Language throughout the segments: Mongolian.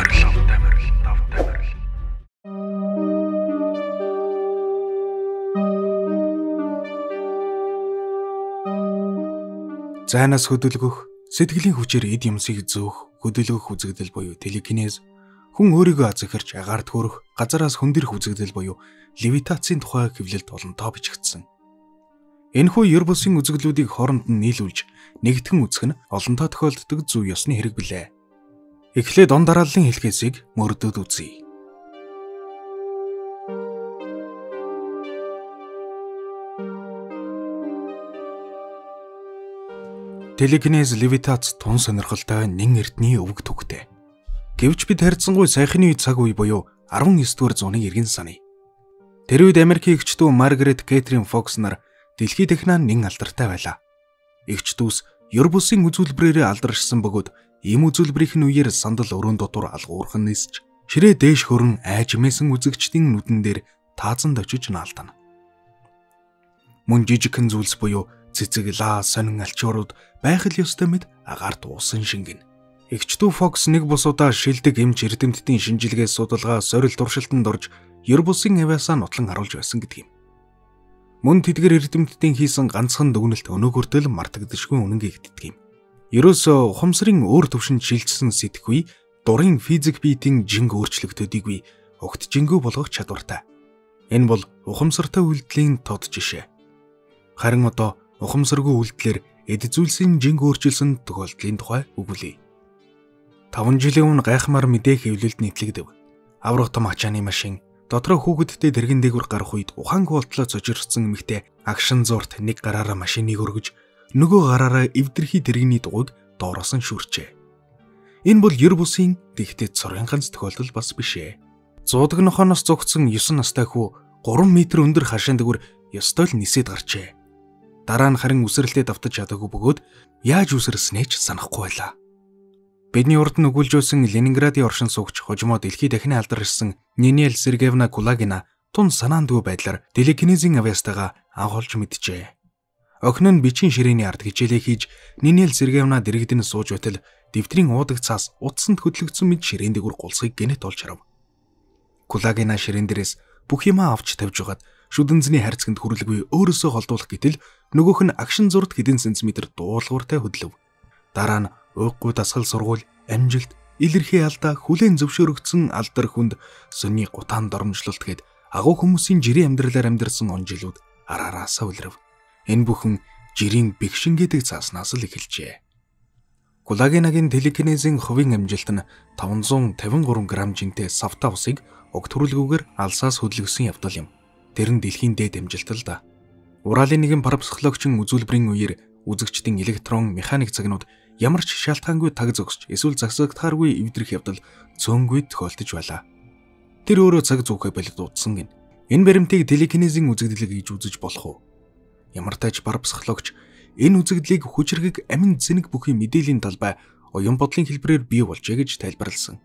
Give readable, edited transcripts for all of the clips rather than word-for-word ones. Цайнаас хөдөлгөх, сэтгэлийн хүчээр эд юмсыг зөөх, хөдөлгөх үзэгдэл буюу телекинез, хүн өөрийгөө азхарч агаар төрөх, газараас хөндөрөх үзэгдэл буюу левитацийн тухай хэвлэлд олонтоо бичигдсэн. Энэхүү ер бусын үзэгдлүүдийг хооронд нь нийлүүлж, нэгтгэн үзэх нь олонтоо тохиолддог зүй ёсны хэрэг билээ. Эхлээд он дарааллын хэлхээсийг мөрдөд үзье. Телекинез левитац тун сонирхолтой нэн эрдний өвөг төгтэй. Гэвч бид харьцангуй сайхны цаг үе буюу 19-р зууны эргэн сарын. Тэр үед Америкийн эгчдүү Маргарет Кэтрин Фокснар дэлхийн технан нэн алдартай байлаа. Эгчдүүс ер бусын үзүүлбэрээр алдаршсан бөгөөд ийм үзүүлбэрийн үеэр сандал өрөөнд дотор алгуурхан нисч ширээ дээш хөрөн айж мэсэн үзэгчдийн нүдэн дээр таазан дочиж наалдана. Мөн жижигхэн зүйлс буюу цэцэг лаа сонин алчуурууд байхал ёстой мэд агаард уусан шингэн. Эгчдүү Фокс нэг бус удаа шилдэг эмч эрдэмтдийн шинжилгээ судалгаа сорил туршилтанд орж ер бусын авиасаа нотлон харуулж байсан гэдэг юм. Мөн тэдгэр эрдэмтдийн хийсэн ганцхан дүгнэлт өнөөгөртөл мартагдшгүй үнэн гэгддэг юм. Ерөөсөө ухамсарын өөр төвшөнд шилжсэн сэтгэхүй дурын физик биетийн жинг өөрчлөгдөдөггүй огт жингүү болгох чадвартай. Энэ бол ухамсартай үйлдэлийн тод жишээ. Харин одоо ухамсаргүй үйлдэлэр эд зүйлсийн жинг өөрчилсөн тохиолдлын тухай өгүүлье. 5 жилийн өмнө гайхмаар мэдээ хэвлэлд нийтлэгдэв. Аврах том ачааны машин дотроо хүүхэдтэй тэрэгэн дээгүр гарах үед ухаангүй болтлоо цочирсан эмэгтэй агшин зурт нэг гараараа машиныг өргөж нөгөө гараараа эвдэрхий тэрэгний дугуйг дооросон шүрчээ. Энэ бол ер бусын дэгтэй цорын ганц тохиолдол бас бишээ. 100-г нохоноос зогцсон 9 настай хүү 3 м өндөр хашаан дээгүр ёстой л нисээд гарчээ. Дараа нь харин үсрэлтэд давтаж чадаагүй бөгөөд яаж үсэрснээ ч санахгүй байлаа. Бидний урд нь өгүүлж байсан Ленинградын оршин суугч хожимо дэлхийд дахин алдаршсан Нинель Сергеевна Кулагина тун санаандгүй байдлаар телекинезийн авьяастайгаа анхолж мэджээ. Охин нь бичгийн ширээний ард хичээлээ хийж Нинель Сергеевна дэрэгдэн сууж байтал дэвтрийн уудаг цаас утсанд хөдлөгдсөн мэд ширээн дээгүр гулсыг гэнэт олж харав. Кулагина ширээн дээрээс бүх юмаа авч тавьж угаад шүдэнзний харьцагт хүрэлгүй өөрөөсөө холдуулах гэтэл нөгөөх нь агшин зурд хэдэн сантиметр дуулууртай хөдлөв. Дараа нь уйггүй дасгал сургууль, амжилт, илэрхий алдаа, хүлэн зөвшөөрөгдсөн алдар хүнд сүний гутаан дормжлолт гээд агуу хүмүүсийн жирийн амьдралаар амьдэрсэн он жилүүд араараасаа үлрэв. Энэ бүхэн жирийн бэгшин гэдэг цааснаас л эхэлжээ. Кулагинагийн телекинезийн хувийн амжилт нь 553 грамм жинтэй савта усыг уг төрөлгүйгээр алсаас хөдлөгсөн явдал юм. Тэр нь дэлхийн дээд амжилт л да. Уралын нэгэн парапсихологчин үзүүлбэрийн үеэр үзэгчдийн электрон механик загнууд ямар ч шалтгаангүй таг зогсож эсвэл загсагдхааргүй эвдрэх явдал цөөнгүй тохиолдож байлаа. Тэр өөрөө цаг зүүхээ болоод дуудсан гин. Энэ баримтыг телекинезийн үзэгдэл гэж үзэж болох уу? Ямар ч тач парапсихологч энэ үзэгдлийг хүчрэг амин зэник бүхий мэдээллийн талбай оюун бодлын хэлбэрээр бий болжээ гэж тайлбарлсан.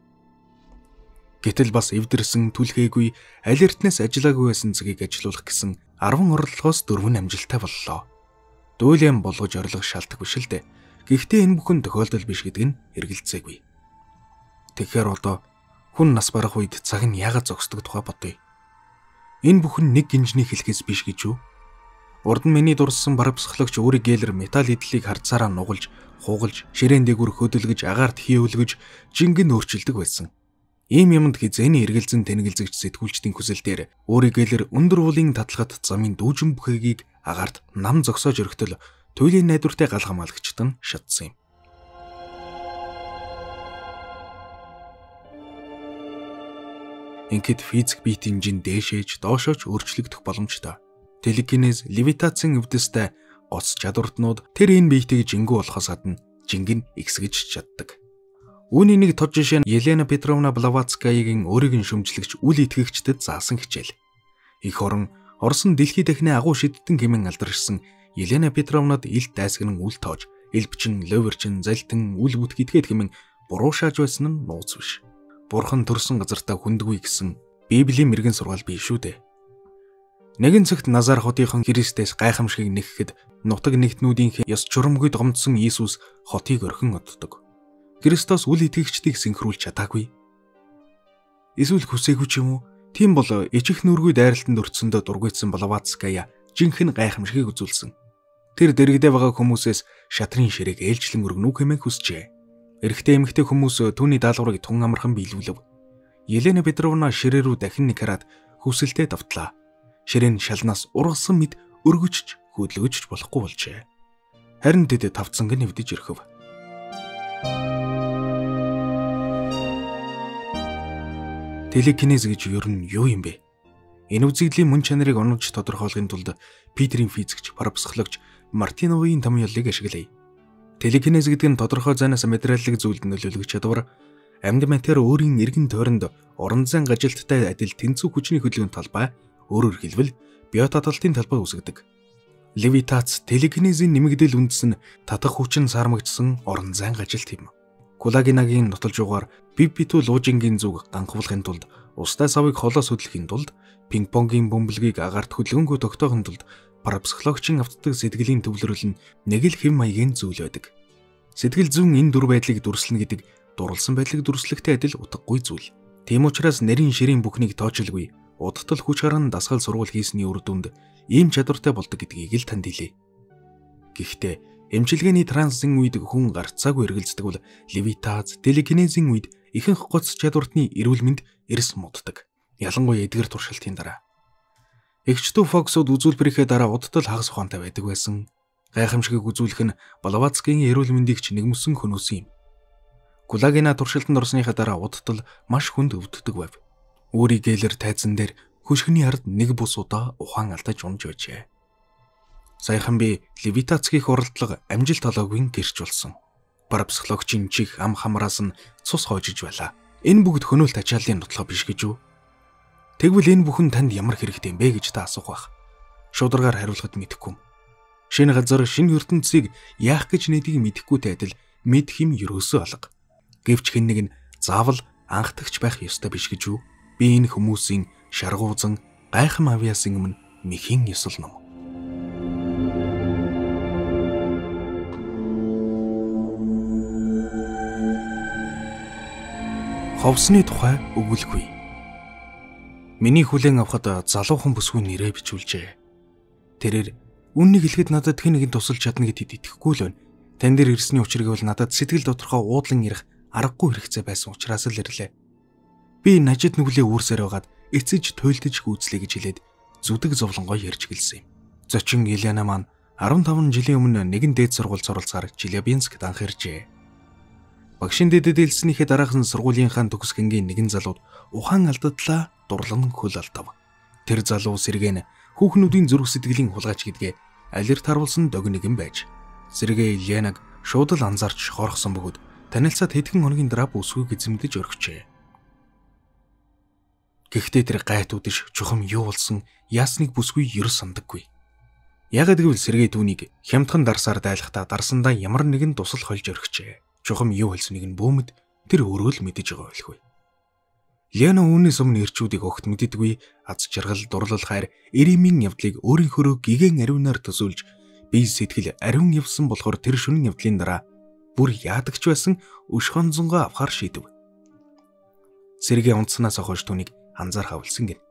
Гэтэл бас эвдэрсэн түлхээгүй аль эртнээс ажиллаагүй байсан цэгийг ажилуулах гэсэн 10 орлогоос 4 амжилттай боллоо. Дүүлэн болгож орлох шаардлагагүй шил дээ. Гэхдээ энэ бүхэн тохиолдол биш гэдэг нь эргэлзээгүй. Тэгэхээр одоо хүн нас барах үед цаг нь яагаад зогсдог тухай бодъё. Энэ бүхэн нэг гинжний хэлхээс биш гэж юу? Урд нь миний дурсан парапсихологч өөрийн гэлэр металл эдлийг харцаараа нугалж, хугалж, ширээн дээгүр хөдөлгөж, агаарт хийвэлгэж, жингэн өөрчилдөг байсан. Ийм юмд хизээний эргэлзэн тэнэгэлзэгч сэтгүүлчдийн хүсэл дээр өөрийгөөлөр өндөр уулын татлагат замын дүүжин бүхэгийг агаарт нам зогсоож өргөтөл туйлын найдвартай гал хамгаалагчд нь шатсан юм. Ингээд физик биетийн жин дээшээж доошооч өөрчлөгдөх боломжтой. Телекинез левитацийн өвдөстэй гоц чадвартнууд тэр энэ биетийг жингүү болохоос гадна жингэн ихсгэж чаддаг. Үүний нэг тод жишээ нь Елена Петровна Блаватскайгийн өөрийн шөмжлөгч үл итгэгчдэд заасан хичээл. Их орон Орсын дэлхийн дахны агуу шидтэн гэмэн алдаршсан Елена Петровнад ил дайсагнан үл тоож, ил бичин, ловерчин, залтан, үл бүт гэдгээд хэмээн буруу шааж байсан нь нууц биш. Бурхан төрсөн газартаа хүндгүй гэсэн Библийн мэргэн сургаал биш шүү дээ. Нэгэн цагт Назар хотынхон Христэс гайхамшиг нэхэхэд нутаг нэгтнүүдийнхээ ёс журамгүй гомдсон Иесус хотыг орхин оддог. Христос үл итгэгчдийг синхруулж чадаагүй. Эсвэл хүсээгүй ч юм уу, тийм болоо ичих нүргүй дайралтанд өртсөндөө дургуйцсан Блаватская жинхэнэ гайхамшигыг үзүүлсэн. Тэр дэргэдэ байгаа хүмүүсээс шатрын ширээг ээлжлэн өргөнөх хэмээн хүсжээ. Эрэгтэй эмэгтэй хүмүүс түүний даалгаврыг тун амархан биелүүлв. Елена Петровна ширээ рүү дахин нэг хараад хүсэлтэй давтлаа. Ширээ нь шалнаас ургасан мэд өргөжж хөдлөгжж болохгүй болжээ. Харин тэд тавцанг нь нэвдэж ирэв. Телекинез гэж ер нь юу юм бэ? Энэ үзэгдлийн мөн чанарыг онолж тодорхойлохын тулд Питерийн физикч, парапсихологч Мартиновын томьёолыг ашиглая. Телекинез гэдэг нь тодорхой зайнаас материалыг зүйлд нөлөөлөх чадвар, амьд материал өөрийн эргэн тойронд орон зайн ажилттай адил тэнцүү хүчний хөдөлгөөн талбай, өөрөөр хэлбэл биота талтын талбай үүсгэдэг. Левитац телекинезийн нэмэгдэл үндэс нь татах хүчин сармагчсан орон зайн ажилт юм. Кулагинагийн нотолжуугаар пипитүү луужингийн зүг ганхуулахын тулд, устай савыг холоос хөдлөхийн тулд, пинг-понгийн бөмбөлгийг агаарт хөдөлгөөнгөө тогтоохын тулд парапсихологийн автдаг сэтгэлийн төвлөрөл нь нэг л хэм маягийн зүйл байдаг. Сэтгэл зүйн энэ дүр байдлыг дүрслэнэ гэдэг дурлсан байдлыг дүрслэхтэй адил утгагүй зүйл. Тийм учраас нарийн ширийн бүхнийг тоочлгүй, удтал хүч харан дасгал сургуул хийсний үр дүнд ийм чадвартай болдог гэдгийг л танд хэлье. Гэхдээ эмчилгээний трансийн үед хүн гарцаагүй эргэлздэг бол левитаз, телекинезийн үед ихэнх гоц чадвартны эрүүл мэнд эрс моддаг. Ялангуяа эдгээр туршилтын дараа. Эксорсизм Фоксод үзүүлбэрийнхээ дараа удтал хагас ухаантай байдаг байсан. Гайхамшигыг үзүүлэх нь Блаватскийн эрүүл мэндийг ч нэгмүсэн хөнөөсөн юм. Кулагина туршилтанд орсныхаа дараа удтал маш хүнд өвддөг байв. Өөрийгээлэр тайзан дээр хөшгөний ард нэг бус удаа ухаан алдаж унж байжээ. Саяхан би Левитацкийн уралдлага амжилт олоогүй гэрч болсон. Парапсихологийн чих ам хамраас нь цус хоожиж байла. Энэ бүгд хөнөөлт ачааллын нотлох биш гэж үү? Тэгвэл энэ бүхэн танд ямар хэрэгтэй юм бэ гэж та асуух байх. Шударгаар хариулахад мэдэхгүй. Шинэ газар, шинэ ертөнцийг яах гэж нэгийг мэдэхгүйтэй адил мэдэх юм ерөөсөө алга. Гэвч хэн нэг нь заавал анхдагч байх ёстой биш гэж үү? Би энэ хүмүүсийн шаргуузан гайхам авьяас юм мэхийн ёсол ном. Ховсны тухай өгүүлгүй. Миний хүлээн авахад залуухан бүсгүй нэрээ бичүүлжээ. Тэрээр үннийг хэлэхэд надад хэн нэгэн тусалж чадна гэдэгт итгэхгүй л байна. Тань дээр ирсний учиргийвэл надад сэтгэл доторхоо уудлан ирэх аргагүй хэрэгцээ байсан учраас л ирлээ. Би нажид нүглээ үүрсээр байгаад эцэж туйлдж гүйцлэе гэж хэлээд зүдэг зовлонгоо ярьж гэлсэн юм. Зочин Елена маань 15 жилийн өмнө нэгэн дээд сургууль суралцаар Челябинскт анх иржээ. Багшин дэдэд хэлснийхээ дараахан сургуулийнхаа төгс хингийн нэгэн залууд ухаан алдатлаа дурлан хөл алдав. Тэр залуу сэргэн хүүхнүүдийн зүрх сэтгэлийн хулгайч гэдгээ алерт харуулсан догнигэн байж. Сэргээ Еленаг шууд л анзаарч хорхсон бөгөөд танилцаад хэдхэн хоногийн дараа бүсгүй гизэмдэж өргөчээ. Гэхдээ тэр гайт үдэж чухам юу болсон яасныг бүсгүй ер сандаггүй. Яагаад гэвэл сэргээ түүнийг хямдхан дарсаар дайлахтаа дарсандаа ямар нэгэн тусал хольж өргөчээ. Чухам юу хэлснийг нь бөөмд тэр өөрөө л мэдэж байгаа байлгүй. Лена үүнээс өмнө ирчүүдийг огт мэддэггүй, аз жаргал, дурлал, хайр, эремийн явдлыг өөрийнхөө гэгэн ариунаар төсөөлж, бие сэтгэл ариун явсан болохоор тэр шөнийн явдлын дараа бүр яадагч байсан өш хонзонгоо авахар шийдэв. Сэргээ унтсанаас хойш түүнийг анзаархав үлсэн гин.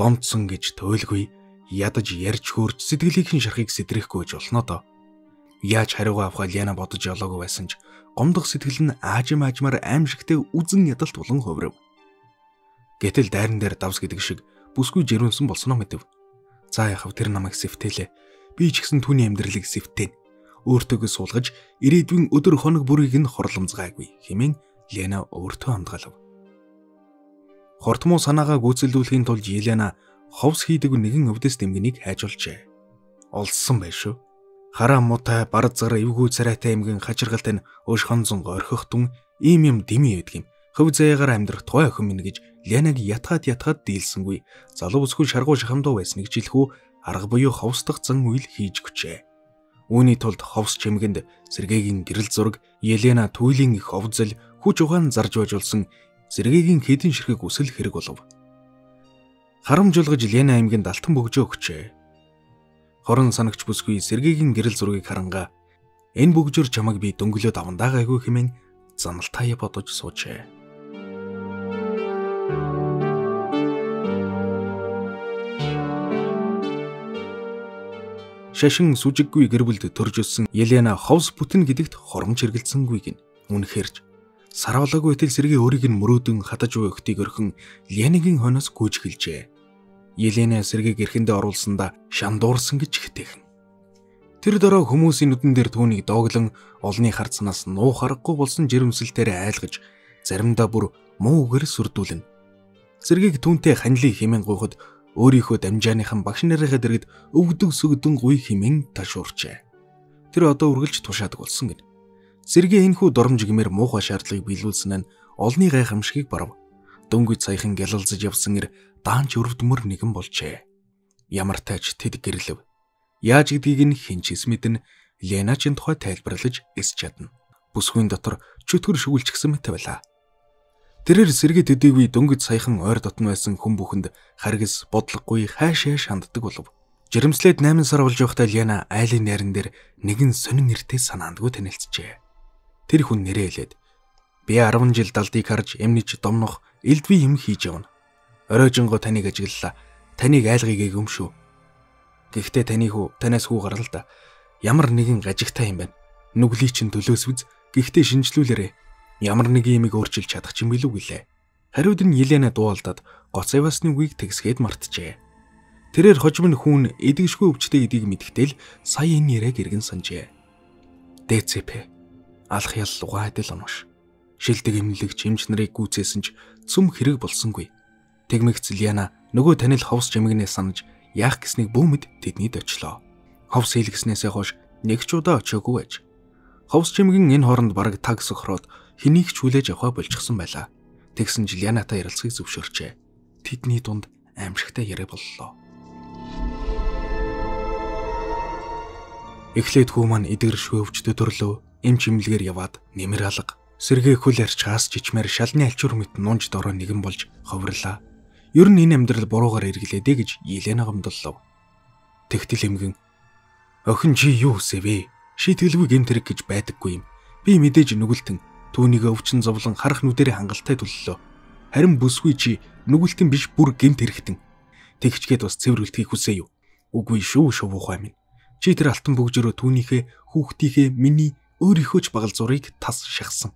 Гомцсон гэж тойлгүй, ядаж ярьж хөөрч сэтгэлийнхэн шархыг сэтрэхгүй гэж болно доо. Яаж хариугаа авах Лена бодож олоогүй байсан ч гомдох сэтгэл нь аажим аажмаар аимшигтэй үзэн ядалт болон хувирв. Гэтэл дайрн дээр давс гэдэг шиг бүсгүй жирүүнсэн болсноо мэдэв. За яхав тэр намайг сэвтээлээ. Би ч гэсэн түүний амьдралыг сэвтээв. Өөртөөгөө суулгаж ирээдүйн өдөр хоног бүрийг нь хорламзгаагүй хэмээн Лена өөртөө хамгаалав. Хортмуу санаагаа гүйцэлдүүлэхийн тулд Елена ховс хийдэг нэгэн өвдөс дэмгэнийг хайжулжээ. Олсон байш шүү. Хараа муутай, бард зар, эвгүй царайтай эмгэн хачиргалт нь өш хонзон орхихтун ийм юм дэмий ядг юм. Хөв заяагаар амьдрах тухай охин минь гэж Ленаг ятгаад дийлсэнгүй. Залуу бүсгүй шаргуу шахамдуу байсныг жилхүү арга буюу ховсдох зан үйл хийж гүчээ. Үүний тулд ховс чимгэнд сэргээгийн гэрэл зураг, Елена туйлын их овзл, хүч ухаан зарж байжулсан сэргээгийн хэдэн ширхэг үсэл хэрэг болов. Харамжуулгаж Лена эмгэнд алтан бөгжөө өгчээ. Хорон санагч бүсгүй сэргээгийн гэрэл зургийг харангаа энэ бүгжөр чамаг би дөнгөлөө давандаагайгүй хэмээн заналтай бодож суужээ. шашин сүжиггүй гэр бүлд төрж өссөн Елена ховс бүтэн гэдэгт хоромж хэргэлцсэнгүй гин. Үнэхэрж сарвалаагүй итэл сэргийн өөрийг нь мөрөөдөн хатаж буй өгтийг өрхөн Ленигийн хоноос гүйж гэлжээ. Елена сэргийг эрхэндээ оруулсандаа шандуурсан гэж хитэхэн. Тэр дөрөө хүмүүсийн нүдэн дээр түүнийг дооглон олны харцнаас нуу харахгүй болсон жирэмсэлтээр айлгаж заримдаа бүр муу үгээр сүрдүүлэн. Сэргийг түүнтэй ханьлын хэмээн гуйхад өөрийнхөө дамжааныхан багш нарынхаа дэргэд өвгдөг сүгдэн гуй хэмээн ташуурчээ. Тэр одоо үргэлж тушаадаг болсон гэнэ. Сэргийн энэхүү доромж гэмээр муухай шаардлагыг биелүүлсэн нь олны гайхамшигыг барав. Дөнгөж саяхан гялалзаж явсан ир даанч өрөвдмөр нэгэн болжээ. Ямар тач тэд гэрлэв. Яаж гэдгийг нь хэн ч мэдэн Лена чин тухай тайлбарлаж эс чадна. Бүсгүйн дотор чөтгөр шүүлчгсэн мэт байлаа. Тэрээр сэргээ төдийгүй дөнгөж саяхан ойр дотн байсан хүн бүхэнд харгас бодлогогүй хайшаа шанддаг болов. Жирэмслээд 8 сар болж байхдаа Лена айлын найран дээр нэгэн сонин нэртэй санаандгүй танилцжээ. Тэр хүн нэрээ хэлээд би 10 жил далдыг харж эмнэж домнох элдвээ юм хийж явна. Оройжонго таныг ажиглалаа. Таныг айлгыг өмшөө. Гэхдээ таны танаас хүү гарал да. Ямар нэгэн гажигтай юм байна. Нүглий чинь төлөөс үз. Гэхдээ шинжлүүлээрэй. Ямар нэгэн имийг өөрчилж чадах чинь билүү гэлээ. Хариуд нь Елена дуулдаад гоц явасны үгийг тэгсгээд мартжээ. Тэрээр хожим нь хүүн эдгэшгүй өвчтэй гэдгийг мэдгтэл сая энэ нэрэг иргэн санжээ. ДЦП. Алах ял лугаа адил онш. Шилдэг эмнэлэгч эмч нарыг гүйцээсэн ч цөм хэрэг болсонгүй. Тэгмэгц Елена нөгөө танил ховс жимгнээ санаж яах гэснийг бөөмд тэдний дочлоо. Ховс хийлгэснээсээ хойш нэг ч удаа очиагүй байж. Ховс жимгэн энэ хооронд бараг таг сөхроод хэнийг ч хүлээж авах болчихсон байлаа. Тэгсэн жил Янатай ярилцгийг зөвшөөрчээ. Тэдний дунд аимшигтай яриа боллоо. Эхлээд хүү маань идэгэршгүй өвчтөд төрлөө. Эмч имлэгээр яваад нэмэр алга. Сэргээ хөл арчхаас жичмээр шалны альчуур мэт нунж дороо нэгэн болж ховрлаа. Ер нь энэ амьдрал буруугаар эргэлээдэ гэж Елена гомдлоо. Тэгтэл эмгэн охин чи юу хүсэвэ? Шийтгэлгүй гэмтрэг гэж байдаггүй юм. Би мэдээж нүгэлтэн түүнийг өвчин зовлон харах нүдэрийн хангалттай төллөө. Харин бүсгүй чи нүгэлтэн биш бүр гэмтрэхтэн. Тэгчгээд бас цэврүүлтгийг хүсэе юу? Үгүй шүү шувуухай минь. Чи тэр алтан бөгжөрөө түүнийхээ хүүхдийнхээ миний өөрийнхөө ч багал зургийг тас шахсан.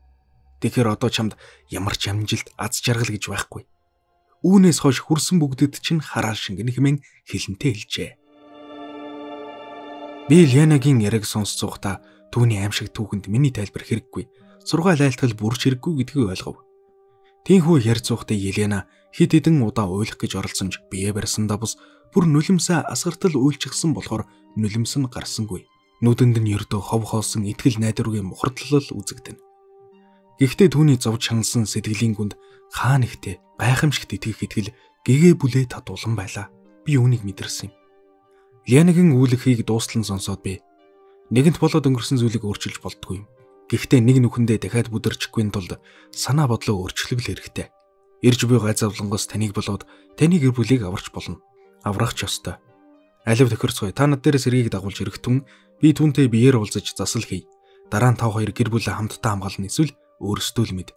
Тэгэхээр одоо чамд ямар ч амжилт аз жаргал гэж байхгүй. Үүнээс хойш хүрсэн бүгдэд чинь хараал шингэн хэмээн хэлэнтэй хэлжээ. Би Ленагийн яриг сонсцохдаа түүний аимшиг түүхэнд миний тайлбар хэрэггүй, сургаал айлтгал бүрч хэрэггүй гэдгийг ойлгов. Тинхүү ярьцохдаа Елена хид хідэн удаа уйлах гэж оролцсонж бие барьсандаа бас бүр нулимсаа асгартал үйлчгсэн болохоор нулимс нь гарсангүй. Нүдэнд нь ердөө хов хоосон итгэл найдваргийн мухардлал үзэгдэнэ. Гэхдээ түүний зовж шаналсан сэтгэлийн гүнд хаа нэгтээ гайхамшигт итгэх итгэл гэгээ бүлээ татуулан байлаа. Би үүнийг мэдэрсэн юм. Ленагийн үүлэхийг дуустлан сонсоод би нэгэнт болоод өнгөрсөн зүйлийг өөрчилж болтгүй юм. Гэхдээ нэг нүхэндээ дахиад бүдэрчихгүй тулд санаа бодлоо өөрчлөх хэрэгтэй. Ирж буй гай завлангоос таныг болоод таны гэр бүлийг аварч болно. Аврах ч ёстой. Алив тохирцгүй та над дээр сэргийг дагуулж ирэхтэн би түүнтэй биеэр уулзаж засал хий. Дараа нь та хоёр гэр бүлээ хамтдаа хамгаална эсвэл өөрсдөө л мэд.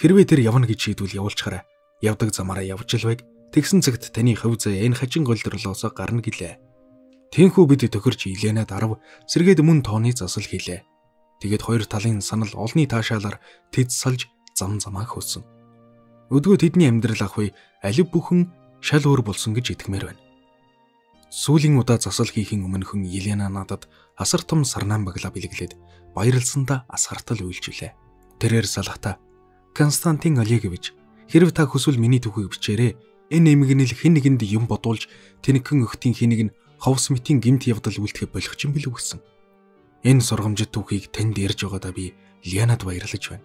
Хэрвээ тэр явна гэж шийдвэл явуулчихарай. Явдаг замаараа явж л байг. Тэгсэн цагт таны хувьцаа энэ хачин голдрлоосоо гарна гэлээ. Тэнхүү бид тохирч Елена дарав сэргээд мөн тооны засал хийлээ. Тэгээд хоёр талын санал олны таашаалаар тэд салж зам замаа хөөсөн. Өдгөө тэдний амьдрал ахвээ алив бүхэн шал өөр болсон гэж итгэмээр байна. Сүүлийн удаа засал хийхин өмнөхөн Елена надад асар том сарнаан баглаа бэлгэлээд баярлсандаа асгартал үйлчилээ. Тэрээр салхтаа Константин Олегович, хэрв та хүсвэл миний түүхийг бичээрэй. Энэ эмгэнэл хэн нэгэнд юм бодуулж тэнэгхэн өгтийн хэнийг нь ховс мэтийн гимт явдал үлдэхэ болох юм билүү гэсэн. Энэ сургамжит түүхийг танд ярьж байгаадаа би Ленад баярлаж байна.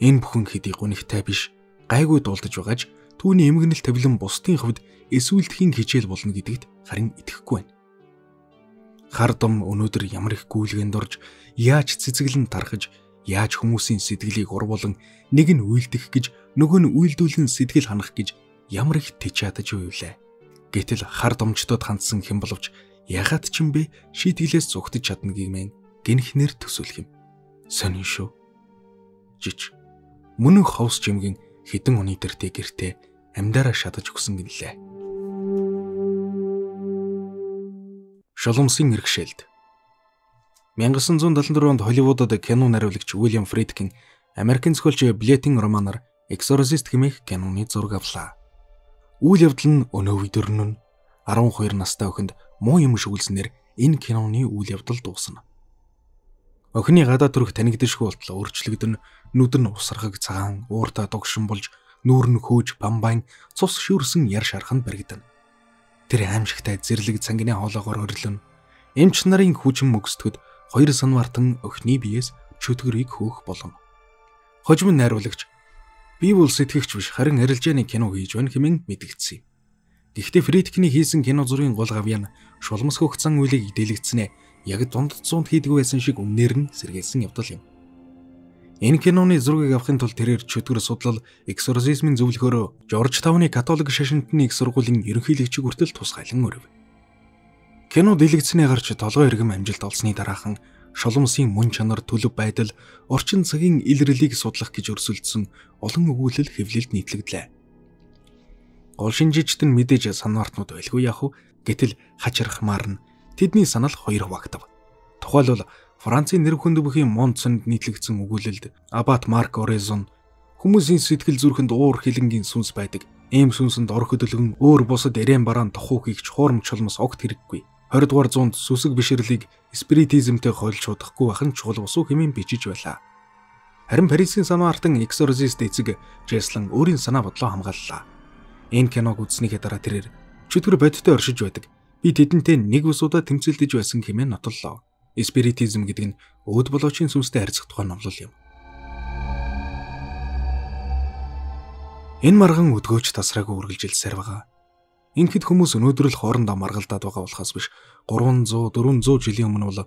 Энэ бүхэн хэдий гүнхтэй биш, гайгүй дуулдаж байгаач түүний эмгэнэл тавилан бусдын хувьд эсвэлдэхийн хичээл болно гэдэгт харин итгэхгүй байна. Хардам өнөөдөр ямар их гүйлгэнд орж яаж цэцэглэн тархаж яаж хүмүүсийн сэтгэлийг урвуулан нэг нь үйлдэх гэж нөгөө нь үйлдүүлэн сэтгэл ханах гэж ямар их тэж чадаж байвлаа. Гэтэл хар домжтод хандсан хэн боловч ягаад ч юм бэ шийтгэлээс зүгтж чадна гэмээн гинхнэр төсөөлөх юм. Сонин шүү. Жич. Мөн ховс жимгийн хідэн оны дэртэй гэртээ амдаараа шатаж өгсөн гинлээ. шоломсын иргэшээлд. 1974 онд Холливуудад кино нариулагч Уильям Фридкин Америкийн зохиолч Блетин романаар Эксорсист хэмээх киноны зураг авлаа. Үйл явдал нь өнөө өдөрнөн 12 настай охинд муу юм шүглснээр энэ киноны үйл явдал дуусна. Охины гадаа төрх танигдэшгүй болтол өөрчлөгдөн, нүд нь усархаг цагаан, ууртаа догшин болж, нүүр нь хөөж бамбайн, цус шүүрсэн яр шархан баригдана. Тэр аимшигтай зэрлэг цангины хоолоогоор өрлөн. Эмч нарын хүчин мөгсдөхөд 2 санвартан охины биеэс чөтгөрийг хөөх болон. Хожим найруулагч би бол сэтгэгч биш, харин арилжааны кино хийж байна хэмээн мэдгдсэн. Гэхдээ Фридкиний хийсэн кино зургийн гол гавьяа нь шулмас хөгцсөн үйлийг идэлэгдсэнэ, яг дунд хийдгүй байсан шиг өмнөр нь сэргийлсэн явдал юм. Энэ киноны зургийг авахын тулд тэрээр чөтгөр судлал, эксорсизмын зөвлөхөөрөө Жорж Тавны католик шашинтны их сургуулийн ерөнхийлөгчийг хүртэл тусгайлан өрөв. Кино дэлгэцнээ гарч толгой эргэм амжилт олсны дараахан шоломсын мөн чанар, төлөв байдал, орчин цагийн илрэлийг судлах гэж өрсөлдсөн олон өгүүлэл хэвлэлд нийтлэгдлээ. Гол шинжичд нь мэдээж санаартнууд байлгүй яах вэ? Гэтэл хачирхмаар нь тэдний санал хоёр хуваагдав. Тухайлбал Францын нэр хүнд бүхийн Монцонд нийтлэгдсэн өгүүлэлд Абат Марк Орезон хүмүүсийн сэтгэл зүрхэнд уур хилэнгийн сүнс байдаг. Ийм сүнсэнд ор хөдөлгөн өөр бусад эрээн бараан тохуухийгч хуурмч холмос огт хэрэггүй. 20 дугаар зуунд сүсэг бишрлийг спиритизмтэй хойлж чадахгүй бахан чухал усуу хэмээн бичиж байлаа. Харин Парисын санаартан эксорсист эцэг Жеслан өөрийн санаа бодлоо хамгааллаа. Энэ киног үзснийхээ дараа тэрээр чөтгөр бодтой оршиж байдаг. Би тэдэнтэй нэг усудаа тэмцэлдэж байсан хэмээн нотлоо. Спиритизм гэдэг нь өөд болоочийн сүнстэй харьцагдсан номлол юм. Энэ марган өдгөөч тасраагүй үргэлжилсээр байгаа. Ингээд хүмүүс өнөөдөр л хоорондоо маргалдаад байгаа болохоос биш 300 400 жилийн өмнө бол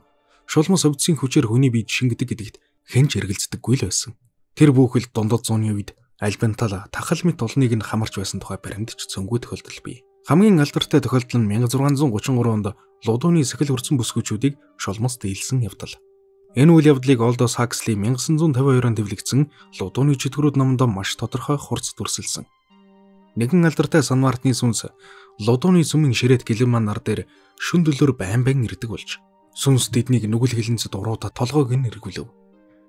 шулмас өвдсийн хүчээр хүний биед шингэдэг гэдэгт хэн ч эргэлздэггүй л байсан. Тэр бүхэл дундад зууны үед альбантал тахал мэт олныг нь хамарч байсан тухай баримтч цөнгүү тохиолдол бий. Хамгийн алдартай тохиолдол нь 1633 онд Лудууны сэхэл хөрсөн бүсгүүчүүдийг шулмас дийлсэн явдал. Энэ үйл явдлыг Олдос Хаксли 1952 онд төвлөгдсөн Лудууны чөтгөрүүд номонд маш тодорхой хурц дүрсэлсэн. Нэгэн алдартай санмартны сүнс лодооны сүмэн ширээт гэлэн манар дээр шүндлөр байнбан ирдэг болж сүнс тэднийг нүгэл хилэнцэд уруудаа толгойг нь эргүүлв.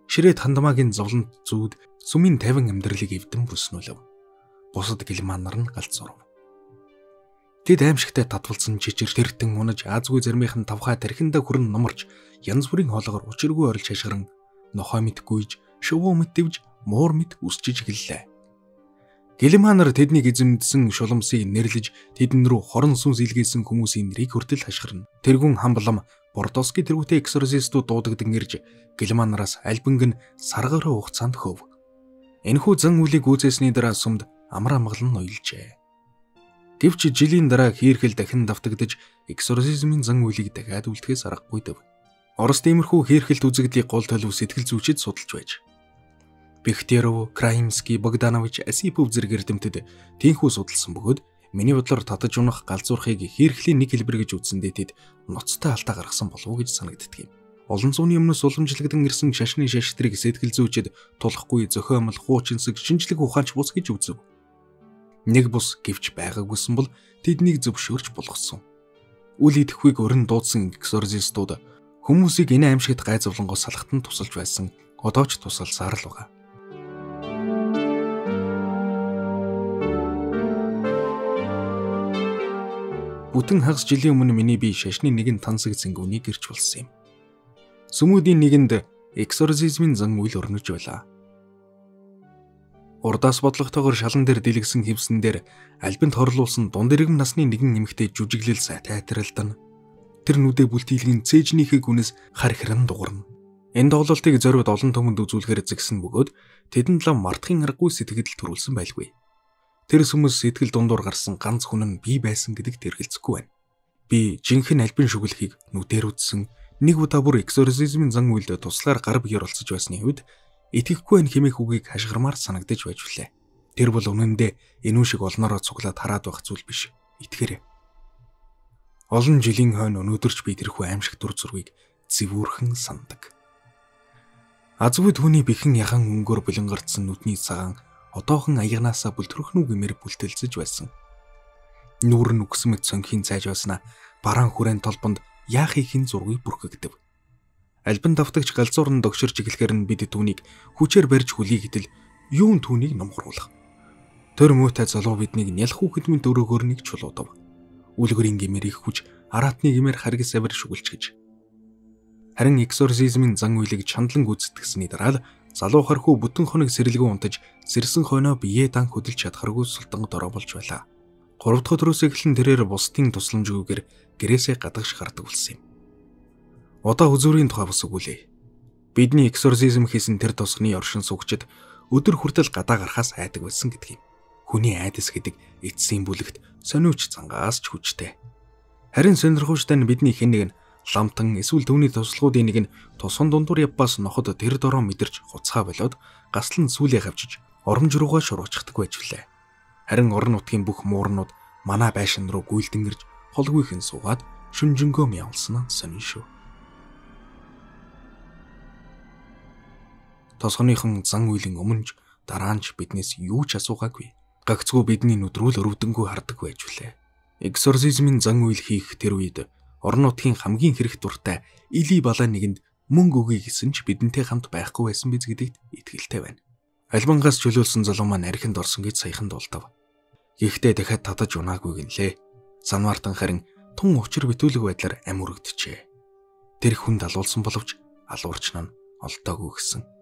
Ширээт хандмаагийн зовлонд зүуд сүмийн 50 амьдралыг эвдэн бүснүүлв. Бусад гэлэн манар нь галт сурав. Тэд аимшигтай татвалсан жижиг тэртэн унаж аазгүй зэрмийнхэн тавхаа тархиндаа хүрэн номорч янз бүрийн хоолоогоор учиргүй орилж хашгиран нохой мэт гүйж шувуу мэт дэвж муур мэт үсчиж гэллээ. Гэлманар тэднийг эзэмдсэн шулмсын нэрлэж тэдэн рүү хорон сүнс илгээсэн хүмүүсийн нэрийг хүртэл хашгирна. Тэргүүн хамблам Бордоски тэргүүтэй эксорсистууд дуудагдсан ирж гэлманараас альбинг нь саргаар хугацаанд хөвв. Энэхүү зан үйлийг үзээсний дараа сүмд амар амгалан ноёлжээ. Гэвч жилийн дараа хийрхэл дахин давтагдж эксорсизмын зан үйлийг дахиад үлдэхээс аргагүй дэв. Орос тиймэрхүү хийрхэлт үзэгдлийг гол төлөв сэтгэл зүйчид судалж байж. Бехтеров, Краимский, Богданович, Асипов зэрэг эрдэмтэд тэнхүү судалсан бөгөөд миний бодлоор татаж унах галзуурхыг хийрхлийн нэг хэлбэр гэж үзсэндээ тэд ноцтой алдаа гаргасан болов уу гэж санагддаг юм. Олон зууны өмнөс уламжлагдсан ирсэн шашны шаштрыг сэтгэл зүйчид тулахгүй зохиомл, хуучинсэг, шинжлэх ухаанч бус гэж үзв. Нэг бус гэвч байгаагүйсэн бол тэднийг зөвшөөрч болгосон. Үл идэхүйг өрн дуудсан эксорсистууд хүмүүсийг энэ аимшигт гай зовлонгоос салахтан тусалж байсан. Одоо ч тусалсаар л байгаа. Бүтэн хагас жилийн өмнө миний бие шашны нэгэн тансаг зэнгүүний гэрч болсон юм. Сүмүүдийн нэгэнд эксорсизмын зан үйл өрнөж байлаа. Урдаас бодлоготойгоор шалан дээр дэлгэсэн хевсэн дээр альбинт хорлуулсан дунд иргэм насны нэгэн эмэгтэй жүжиглэл сайтай тарилдан. Тэр нүдэ бүлтийлгийн цээжнийхээ гүнээс хар хэрэн дуурна. Энэ тоглолтыг зориуд олон төмөнд үзүүлэхээр зэгсэн бөгөөд тэдэн талаа мартахын аргагүй сэтгэл төрүүлсэн байлгүй. Тэр хүмүүс сэтгэл дундуур гарсан ганц хүн нь би байсан гэдэгт эргэлзэхгүй байна. Би жинхэнэ альбин шүглэхийг нүдээр үзсэн, нэг удаа бүр эксорсизмын зан үйлд туслахаар гар биеэр олцож байсны үед итгэхгүй байх хэмээх үгийг хашгирмаар санагдаж байж үлээ. Тэр бол үнэндээ энүү шиг олноороо цуглаад хараад байх зүйл биш. Итгээрэй. Олон жилийн хойно өнөөдөрч би тэрхүү аимшиг дүр зургийг зэвүүрхэн сандаг. Азгүй түүний бэхэн яхан өнгөөр бэлэнгэрдсэн нүдний цагаан одоохон аягнаасаа бүлтрөхнүү гэмээр бүлтэлцэж байсан. Нүүр нь үгсмэд цонхийн цайж байснаа бараан хүрээний толбонд яах ихийн зургийг бүрхэгдэв. Альбан давтагч галзуурн догширч эхлэхээр нь бид түүнийг хүчээр барьж хүлээх гэдэл юун түүнийг номхоруулах. Тэр муутай залуу биднийг нялх хүүхэдмийн дөрөөгөр нэг чулуудав. Үлгэрийн гэмээр их хүч, араатны гэмээр харгас авир шүглчгэж. Харин эксорсизмын зан үйлийг чандлан гүйцэтгэсний дараа залуу хархүү бүтэн хоног сэрэлгөө унтаж, сэрсэн хойноо биеэ дан хөдөлж чадхаргүй султангад ороо болж байлаа. 3 дахь өдрөөс эхлэн тэрээр бусдын тусламжгүйгээр гэрээсээ гадагш гардаг болсон юм. Одоо үзүүрийн тухай бас өгүүлээ. Бидний эксорсизм хийсэн тэр тосгны оршин суугчид өдөр хүртэл гадаа гарахаас айдаг байсан гэдэг юм. Хүний айдас гэдэг эцсийн бүлэгт сониуч цангаас ч хүчтэй. Харин сонирхолтой нь бидний хинэг нь ламтан эсвэл төвний туслагуудын нэг нь тусан дундуур явбаас ноход тэр дороо мэдэрч хуцаа болоод гаслан сүүлээ хавчиж оромж руугаа шуруучдаггүй ажвлаа. Харин орон нутгийн бүх муурнууд манай байшин руу гүйлдэнгэрж холгүйхэн суугаад шүнжэнгөө мялсан сонин шүү. Тосгоныхон зан үйлийн өмнөж дараанч биднээс юу ч асуугаагүй. Гагцгүй бидний нүдрүүл өрөвдөнгөө хардаг байж үлээ. Эксорсизмын зан үйл хийх тэр үед орон нутгийн хамгийн хэрэг дуртай Или балаа нэгэнд мөнгө өгье гэсэн ч бидэнтэй хамт байхгүй байсан биз гэдэгт итгэлтэй байна. Альбангаас чөлөөлсөн залуу маань архинд орсон гэж саяхан дуулдав. Гэхдээ дахиад татаж унаагүй гинлээ. Санвартан харин тун учир битүүлэг байдлаар амь үргэжчээ. Тэр хүн алуулсан боловч алуурч нь олтоогүй гэсэн.